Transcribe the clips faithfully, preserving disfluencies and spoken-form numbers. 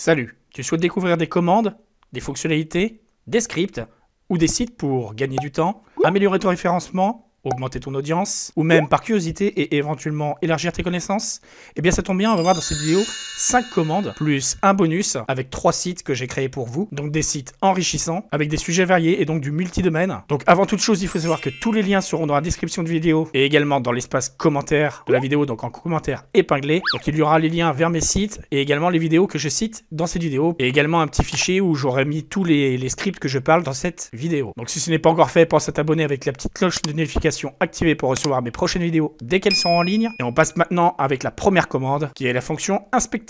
Salut, tu souhaites découvrir des commandes, des fonctionnalités, des scripts ou des sites pour gagner du temps, améliorer ton référencement, augmenter ton audience ou même par curiosité et éventuellement élargir tes connaissances? Eh bien ça tombe bien, on va voir dans cette vidéo cinq commandes plus un bonus avec trois sites que j'ai créés pour vous. Donc des sites enrichissants avec des sujets variés et donc du multidomaine. Donc avant toute chose, il faut savoir que tous les liens seront dans la description de vidéo et également dans l'espace commentaire de la vidéo, donc en commentaire épinglé. Donc il y aura les liens vers mes sites et également les vidéos que je cite dans cette vidéo et également un petit fichier où j'aurai mis tous les, les scripts que je parle dans cette vidéo. Donc si ce n'est pas encore fait, pense à t'abonner avec la petite cloche de notification activée pour recevoir mes prochaines vidéos dès qu'elles seront en ligne. Et on passe maintenant avec la première commande qui est la fonction inspecter.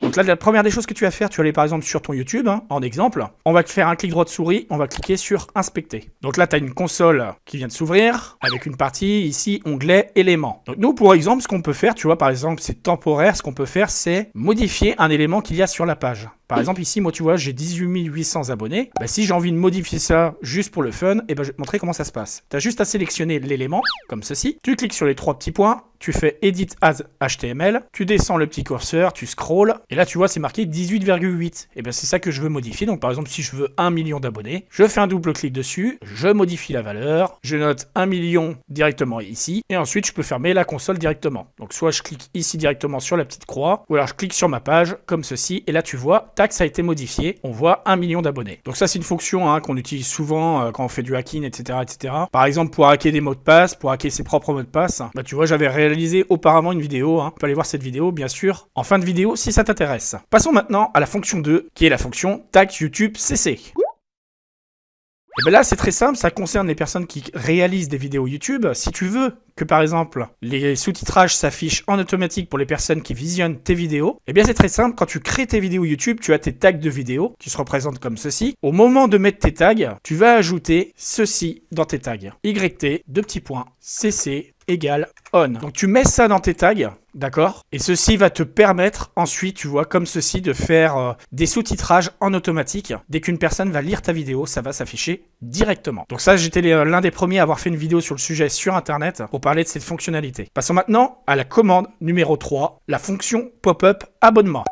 Donc là, la première des choses que tu vas faire, tu vas aller par exemple sur ton YouTube, hein, en exemple. On va faire un clic droit de souris, on va cliquer sur inspecter. Donc là, tu as une console qui vient de s'ouvrir avec une partie ici, onglet éléments. Donc nous, pour exemple, ce qu'on peut faire, tu vois, par exemple, c'est temporaire, ce qu'on peut faire, c'est modifier un élément qu'il y a sur la page. Par exemple, ici, moi, tu vois, j'ai dix-huit mille huit cents abonnés. Bah, si j'ai envie de modifier ça juste pour le fun, et ben, je vais te montrer comment ça se passe. Tu as juste à sélectionner l'élément, comme ceci. Tu cliques sur les trois petits points. Tu fais Edit as H T M L. Tu descends le petit curseur, tu scrolls. Et là, tu vois, c'est marqué dix-huit virgule huit. Et bien, c'est ça que je veux modifier. Donc, par exemple, si je veux un million d'abonnés, je fais un double clic dessus. Je modifie la valeur. Je note un million directement ici. Et ensuite, je peux fermer la console directement. Donc, soit je clique ici directement sur la petite croix, ou alors je clique sur ma page, comme ceci. Et là, tu vois, ça a été modifié, on voit un million d'abonnés. Donc ça, c'est une fonction hein, qu'on utilise souvent euh, quand on fait du hacking, etc., et cetera. Par exemple, pour hacker des mots de passe, pour hacker ses propres mots de passe. Bah tu vois, j'avais réalisé auparavant une vidéo. Hein. Tu peux aller voir cette vidéo, bien sûr, en fin de vidéo, si ça t'intéresse. Passons maintenant à la fonction deux, qui est la fonction Tag YouTube C C. Et bien là, c'est très simple, ça concerne les personnes qui réalisent des vidéos YouTube. Si tu veux que, par exemple, les sous-titrages s'affichent en automatique pour les personnes qui visionnent tes vidéos, et bien c'est très simple, quand tu crées tes vidéos YouTube, tu as tes tags de vidéos qui se représentent comme ceci. Au moment de mettre tes tags, tu vas ajouter ceci dans tes tags. Y T, deux petits points, C C égale on. Donc tu mets ça dans tes tags, d'accord? Et ceci va te permettre ensuite, tu vois, comme ceci, de faire euh, des sous-titrages en automatique. Dès qu'une personne va lire ta vidéo, ça va s'afficher directement. Donc ça, j'étais l'un des premiers à avoir fait une vidéo sur le sujet sur Internet pour parler de cette fonctionnalité. Passons maintenant à la commande numéro trois, la fonction pop-up abonnement.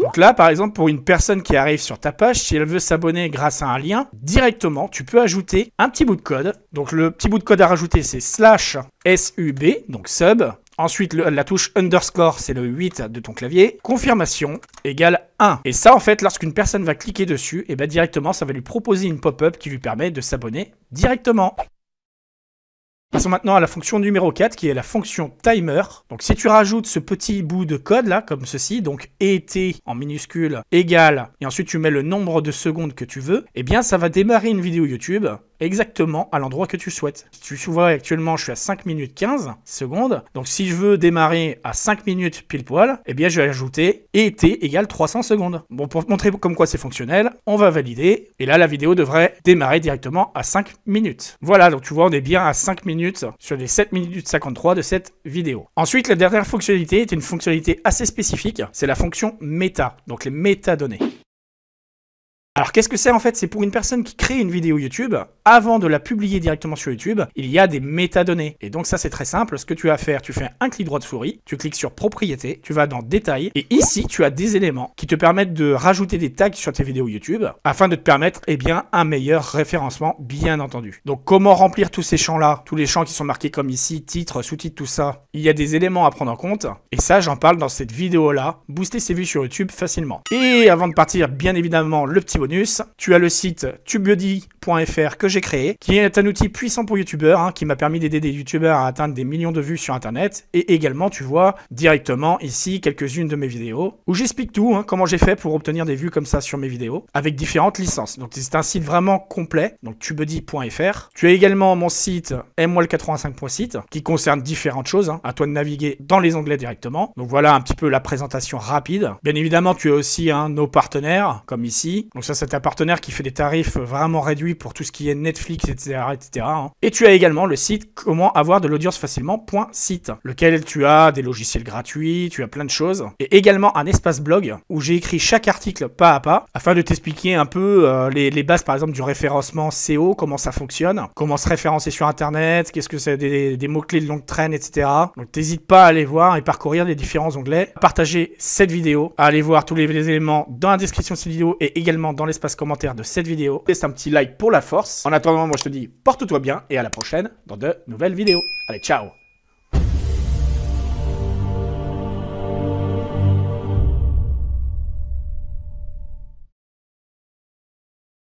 Donc là, par exemple, pour une personne qui arrive sur ta page, si elle veut s'abonner grâce à un lien, directement, tu peux ajouter un petit bout de code. Donc le petit bout de code à rajouter, c'est slash sub, donc sub. Ensuite, le, la touche underscore, c'est le huit de ton clavier. Confirmation égale un. Et ça, en fait, lorsqu'une personne va cliquer dessus, et bien directement, ça va lui proposer une pop-up qui lui permet de s'abonner directement. Passons maintenant à la fonction numéro quatre qui est la fonction timer. Donc si tu rajoutes ce petit bout de code là, comme ceci, donc et en minuscule égale, et ensuite tu mets le nombre de secondes que tu veux, eh bien ça va démarrer une vidéo YouTube exactement à l'endroit que tu souhaites. Tu vois, actuellement je suis à cinq minutes quinze secondes, donc si je veux démarrer à cinq minutes pile poil, eh bien je vais ajouter et égale trois cents secondes. Bon, pour te montrer comme quoi c'est fonctionnel, on va valider, et là la vidéo devrait démarrer directement à cinq minutes. Voilà, donc tu vois, on est bien à cinq minutes sur les sept minutes cinquante-trois de cette vidéo. Ensuite, la dernière fonctionnalité est une fonctionnalité assez spécifique, c'est la fonction méta, donc les métadonnées. Alors qu'est-ce que c'est en fait? C'est pour une personne qui crée une vidéo YouTube, avant de la publier directement sur YouTube, il y a des métadonnées. Et donc ça c'est très simple, ce que tu vas faire, tu fais un clic droit de souris, tu cliques sur propriété, tu vas dans détails, et ici tu as des éléments qui te permettent de rajouter des tags sur tes vidéos YouTube, afin de te permettre eh bien, un meilleur référencement, bien entendu. Donc comment remplir tous ces champs-là? Tous les champs qui sont marqués comme ici, titre, sous-titre, tout ça, il y a des éléments à prendre en compte, et ça j'en parle dans cette vidéo-là, booster ses vues sur YouTube facilement. Et avant de partir, bien évidemment, le petit bonus. Tu as le site tube buddy point F R que j'ai créé, qui est un outil puissant pour youtubeurs, hein, qui m'a permis d'aider des youtubeurs à atteindre des millions de vues sur internet. Et également, tu vois directement ici quelques-unes de mes vidéos où j'explique tout, hein, comment j'ai fait pour obtenir des vues comme ça sur mes vidéos avec différentes licences. Donc, c'est un site vraiment complet. Donc, tubebuddy point F R. Tu as également mon site emwald quatre-vingt-cinq point site qui concerne différentes choses. Hein. À toi de naviguer dans les onglets directement. Donc, voilà un petit peu la présentation rapide. Bien évidemment, tu as aussi hein, nos partenaires comme ici. Donc, ça, c'est un partenaire qui fait des tarifs vraiment réduits pour tout ce qui est Netflix, et cetera, et cetera. Et tu as également le site comment avoir de l'audience facilement point site, lequel tu as des logiciels gratuits, tu as plein de choses, et également un espace blog où j'ai écrit chaque article pas à pas afin de t'expliquer un peu euh, les, les bases, par exemple, du référencement S E O, comment ça fonctionne, comment se référencer sur Internet, qu'est-ce que c'est des, des mots-clés de longue traîne, et cetera. Donc, n'hésite pas à aller voir et parcourir les différents onglets, à partager cette vidéo, à aller voir tous les, les éléments dans la description de cette vidéo et également dans l'espace commentaire de cette vidéo. Laisse un petit like pour la force. En attendant, moi, je te dis, porte-toi bien et à la prochaine dans de nouvelles vidéos. Allez, ciao!